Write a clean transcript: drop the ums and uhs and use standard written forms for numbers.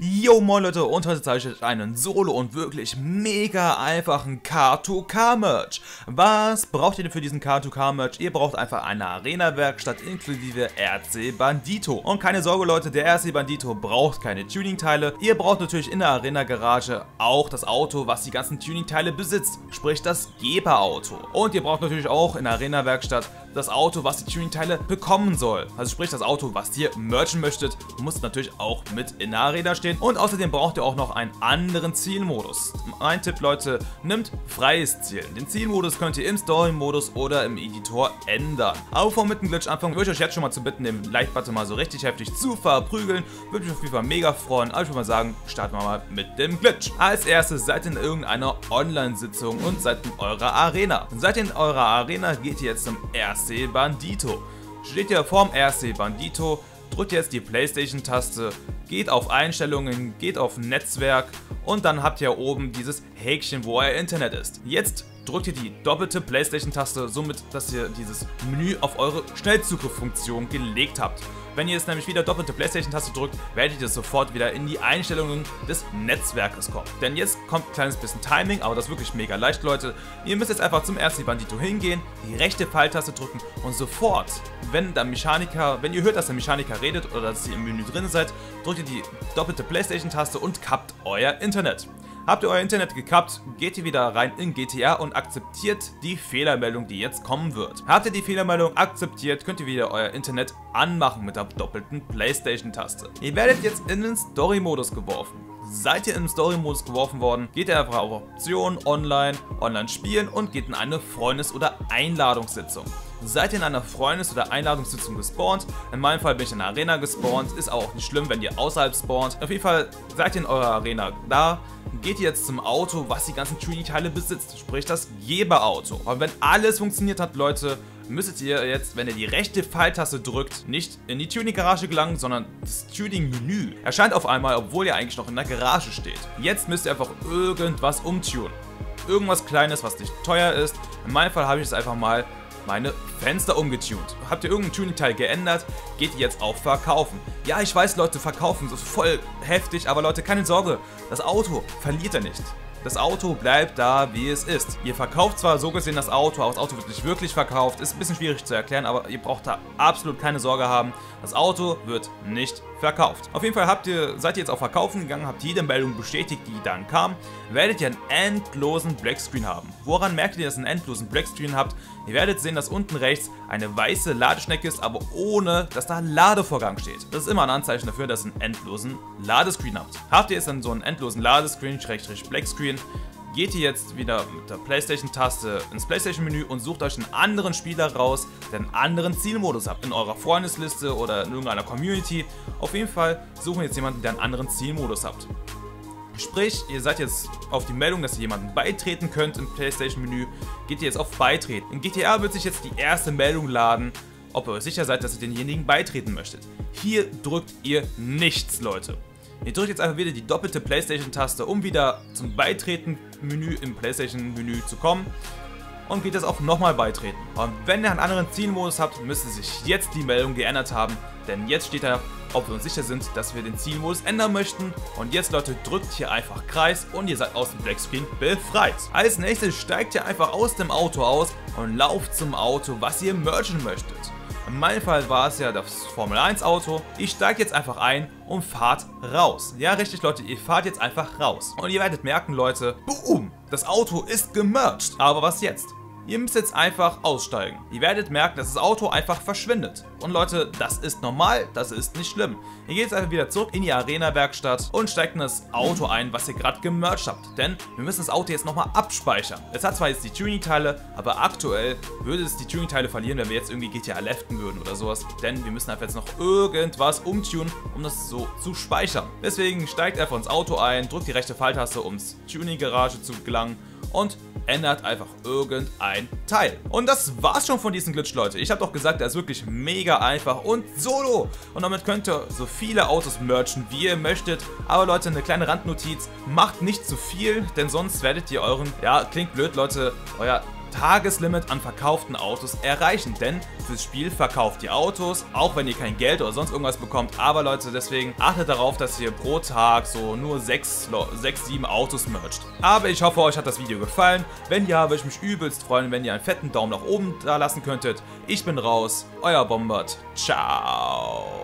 Yo moin Leute, und heute zeige ich euch einen Solo und wirklich mega einfachen K2K-Merch. Was braucht ihr denn für diesen K2K-Merch? Ihr braucht einfach eine Arena-Werkstatt inklusive RC Bandito. Und keine Sorge Leute, der RC Bandito braucht keine Tuning-Teile. Ihr braucht natürlich in der Arena-Garage auch das Auto, was die ganzen Tuning-Teile besitzt, sprich das Geber-Auto. Und ihr braucht natürlich auch in der Arena-Werkstatt das Auto, was die Tuning-Teile bekommen soll. Also sprich das Auto, was ihr merchen möchtet, muss natürlich auch mit in der Arena stehen. Und außerdem braucht ihr auch noch einen anderen Zielmodus. Mein Tipp, Leute, nimmt freies Zielen. Den Zielmodus könnt ihr im Story-Modus oder im Editor ändern. Aber vor mit dem Glitch anfangen, würde ich euch jetzt schon mal zu bitten, den Like-Button mal so richtig heftig zu verprügeln. Würde mich auf jeden Fall mega freuen. Aber ich würde mal sagen, starten wir mal mit dem Glitch. Als erstes seid ihr in irgendeiner Online-Sitzung und seid in eurer Arena. Seid ihr in eurer Arena, geht ihr jetzt zum RC Bandito. Steht ihr vorm RC Bandito, drückt jetzt die Playstation-Taste, geht auf Einstellungen, geht auf Netzwerk und dann habt ihr oben dieses Häkchen, wo euer Internet ist. Jetzt drückt ihr die doppelte Playstation-Taste, somit, dass ihr dieses Menü auf eure Schnellzugriff-Funktion gelegt habt. Wenn ihr jetzt nämlich wieder doppelte Playstation-Taste drückt, werdet ihr sofort wieder in die Einstellungen des Netzwerkes kommen. Denn jetzt kommt ein kleines bisschen Timing, aber das ist wirklich mega leicht, Leute. Ihr müsst jetzt einfach zum RC Bandito hingehen, die rechte Pfeiltaste drücken und sofort, wenn ihr hört, dass der Mechaniker redet oder dass ihr im Menü drin seid, drückt ihr die doppelte Playstation-Taste und kappt euer Internet. Habt ihr euer Internet gekappt, geht ihr wieder rein in GTA und akzeptiert die Fehlermeldung, die jetzt kommen wird. Habt ihr die Fehlermeldung akzeptiert, könnt ihr wieder euer Internet anmachen mit der doppelten Playstation-Taste. Ihr werdet jetzt in den Story-Modus geworfen. Seid ihr im Story-Modus geworfen worden, geht ihr einfach auf Optionen, Online spielen und geht in eine Freundes- oder Einladungssitzung. Seid ihr in einer Freundes- oder Einladungssitzung gespawnt? In meinem Fall bin ich in der Arena gespawnt, ist auch nicht schlimm, wenn ihr außerhalb spawnt. Auf jeden Fall seid ihr in eurer Arena da, geht ihr jetzt zum Auto, was die ganzen Tuning-Teile besitzt, sprich das Geber-Auto. Und wenn alles funktioniert hat, Leute, müsstet ihr jetzt, wenn ihr die rechte Pfeiltaste drückt, nicht in die Tuning-Garage gelangen, sondern das Tuning-Menü erscheint auf einmal, obwohl ihr eigentlich noch in der Garage steht. Jetzt müsst ihr einfach irgendwas umtunen. Irgendwas Kleines, was nicht teuer ist. In meinem Fall habe ich es einfach mal meine Fenster umgetunt. Habt ihr irgendein Tuning-Teil geändert, geht ihr jetzt auf Verkaufen. Ja, ich weiß, Leute, Verkaufen ist voll heftig, aber Leute, keine Sorge, das Auto verliert ihr nicht. Das Auto bleibt da, wie es ist. Ihr verkauft zwar so gesehen das Auto, aber das Auto wird nicht wirklich verkauft. Ist ein bisschen schwierig zu erklären, aber ihr braucht da absolut keine Sorge haben. Das Auto wird nicht verkauft. Auf jeden Fall seid ihr jetzt auf Verkaufen gegangen, habt jede Meldung bestätigt, die dann kam. Werdet ihr einen endlosen Blackscreen haben. Woran merkt ihr, dass ihr einen endlosen Blackscreen habt? Ihr werdet sehen, dass unten rechts eine weiße Ladeschnecke ist, aber ohne, dass da Ladevorgang steht. Das ist immer ein Anzeichen dafür, dass ihr einen endlosen Ladescreen habt. Habt ihr jetzt dann so einen endlosen Ladescreen, / Blackscreen, geht ihr jetzt wieder mit der Playstation-Taste ins Playstation-Menü und sucht euch einen anderen Spieler raus, der einen anderen Zielmodus habt, in eurer Freundesliste oder in irgendeiner Community. Auf jeden Fall suchen wir jetzt jemanden, der einen anderen Zielmodus habt. Sprich, ihr seid jetzt auf die Meldung, dass ihr jemanden beitreten könnt im Playstation-Menü, geht ihr jetzt auf Beitreten. In GTA wird sich jetzt die erste Meldung laden, ob ihr euch sicher seid, dass ihr denjenigen beitreten möchtet. Hier drückt ihr nichts, Leute. Ihr drückt jetzt einfach wieder die doppelte Playstation-Taste, um wieder zum Beitreten-Menü im Playstation-Menü zu kommen. Und geht jetzt auf nochmal Beitreten. Und wenn ihr einen anderen Zielmodus habt, müsste sich jetzt die Meldung geändert haben. Denn jetzt steht da, ob wir uns sicher sind, dass wir den Zielmodus ändern möchten. Und jetzt, Leute, drückt hier einfach Kreis und ihr seid aus dem Blackscreen befreit. Als nächstes steigt ihr einfach aus dem Auto aus und lauft zum Auto, was ihr merchen möchtet. In meinem Fall war es ja das Formel-1-Auto. Ich steige jetzt einfach ein und fahrt raus. Ja, richtig, Leute, ihr fahrt jetzt einfach raus. Und ihr werdet merken, Leute, boom, das Auto ist gemercht. Aber was jetzt? Ihr müsst jetzt einfach aussteigen. Ihr werdet merken, dass das Auto einfach verschwindet. Und Leute, das ist normal, das ist nicht schlimm. Ihr geht jetzt einfach wieder zurück in die Arena-Werkstatt und steigt in das Auto ein, was ihr gerade gemercht habt. Denn wir müssen das Auto jetzt nochmal abspeichern. Es hat zwar jetzt die Tuning-Teile, aber aktuell würde es die Tuning-Teile verlieren, wenn wir jetzt irgendwie GTA leften würden oder sowas. Denn wir müssen einfach jetzt noch irgendwas umtunen, um das so zu speichern. Deswegen steigt einfach ins Auto ein, drückt die rechte Pfeiltaste, um ins Tuning-Garage zu gelangen und ändert einfach irgendein Teil. Und das war's schon von diesem Glitch, Leute. Ich habe doch gesagt, er ist wirklich mega einfach und solo. Und damit könnt ihr so viele Autos merchen, wie ihr möchtet. Aber Leute, eine kleine Randnotiz. Macht nicht zu viel, denn sonst werdet ihr euren, ja, klingt blöd, Leute, euer Tageslimit an verkauften Autos erreichen, denn fürs Spiel verkauft ihr Autos, auch wenn ihr kein Geld oder sonst irgendwas bekommt. Aber Leute, deswegen achtet darauf, dass ihr pro Tag so nur 6, 7 Autos mercht. Aber ich hoffe, euch hat das Video gefallen. Wenn ja, würde ich mich übelst freuen, wenn ihr einen fetten Daumen nach oben da lassen könntet. Ich bin raus, euer Bombert. Ciao.